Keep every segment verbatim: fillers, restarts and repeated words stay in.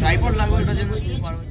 Tripod লাগবে ওটার জন্য পারবে।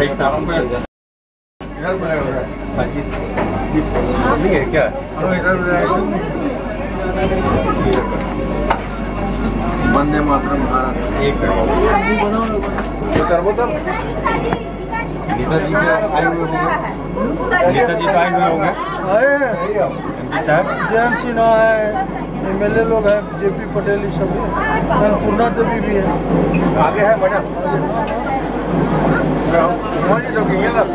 सही नाम को इधर बोला होगा बाकी तीस नहीं है क्या और इधर जाएगा वंदे मातरम भारत एक करबो तब नेताजी आए हुए होंगे नेताजी आए हुए होंगे अरे साहब जयंत सिन्हा है एमएलए लोग हैं जेपी पटेल ये सब पूर्णा देवी भी है आगे है बड़ा What are you looking at?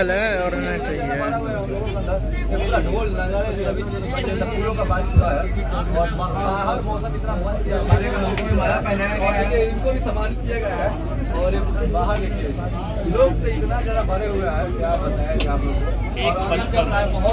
Festival है और होना चाहिए। और बाहर लोग तो इतना ज़्यादा भरे हुए हैं, क्या बताएं आप लोगों को।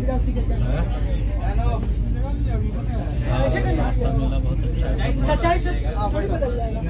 सच्चाई से थोड़ी बदल जाएगा।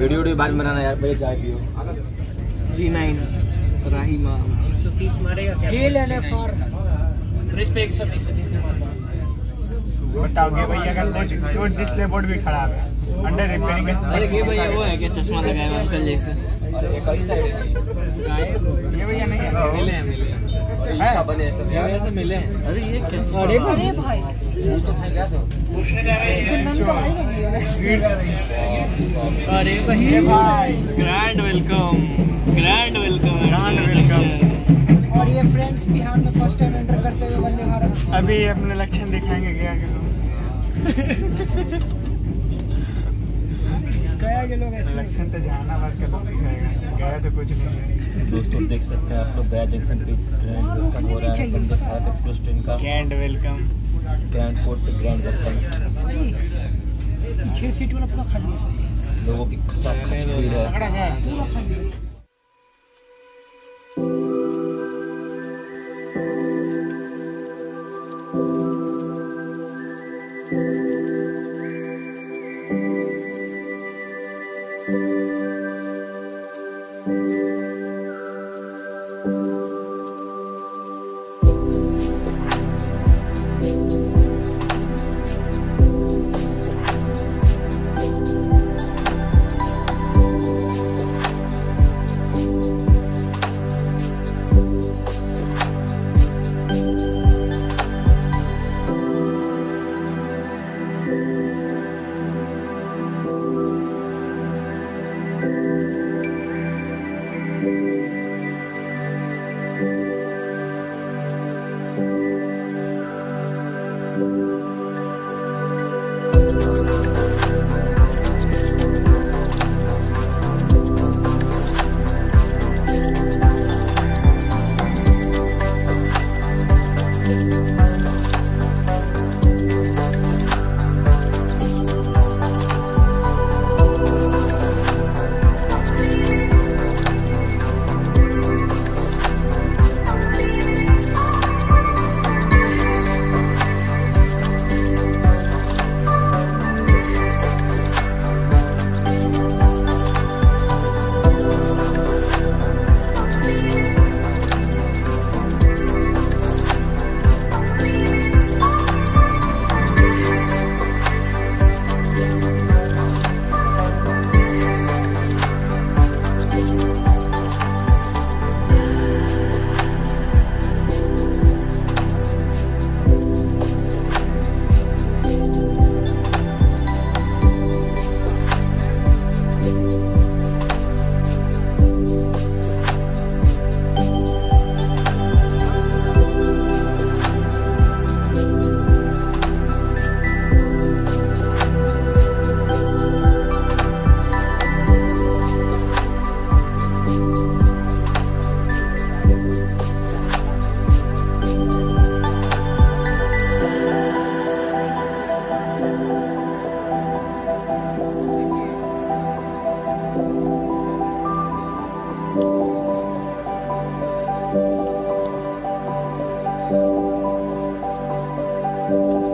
वीडियो डी बाद बनाना यार, पहले चाय पियो। जी नाइन, राहिमा, एक सौ तीस मारेगा क्या? ब्रिज पे एक सौ बीस बताओ ये भैया का जो डिस्प्ले बोर्ड भी खराब है, अंडर रिपेयरिंग है। अरे ये भैया वो है क्या चश्मा लगाए हुए अंकल जैसे? अरे ये कई साइड है ये भैया नहीं है, मिले हैं मिले हैं ये बने ऐसे यार ऐसे मिले हैं। अरे ये कैसा? अरे भाई वो तो था क्या सर पूछने जा रहे हैं। अरे भैया भाई grand welcome, grand welcome, grand welcome. और ये फ्रेंड्स बिहार में फर्स्ट टाइम एंटर करते हुए वंदे भारत। अभी अपने लक्षण दिखाएंगे गया के लोग, गया के लोग लक्षण तो जाना बात कर दिखाएगा, गया तो कुछ नहीं। दोस्तों देख सकते हैं आप लोग गया जंक्शन पे ट्रेन वेलकम हो रहा है वंदे भारत एक्सप्रेस ट्रेन का ग्रैंड वेलकम, ग्रैंड पोर्ट पे ग्रैंड वेलकम। छह सीट वाला पूरा खाली है, लोगों की खचाखच भीड़ है, पूरा खाली है। Oh.